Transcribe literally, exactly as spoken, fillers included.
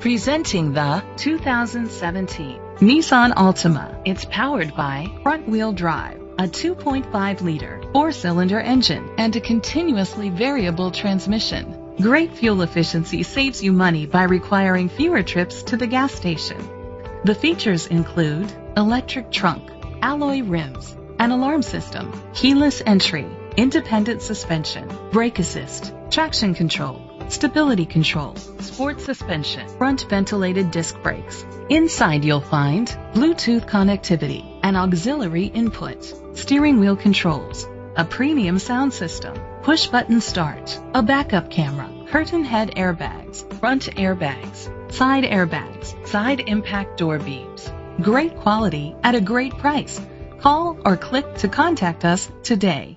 Presenting the two thousand seventeen Nissan Altima. It's powered by front-wheel drive, a two point five liter four-cylinder engine, and a continuously variable transmission. Great fuel efficiency saves you money by requiring fewer trips to the gas station. The features include electric trunk, alloy rims, an alarm system, keyless entry, independent suspension, brake assist, traction control, stability control, sport suspension, front ventilated disc brakes. Inside you'll find Bluetooth connectivity, an auxiliary input, steering wheel controls, a premium sound system, push button start, a backup camera, curtain head airbags, front airbags, side airbags, side impact door beams. Great quality at a great price. Call or click to contact us today.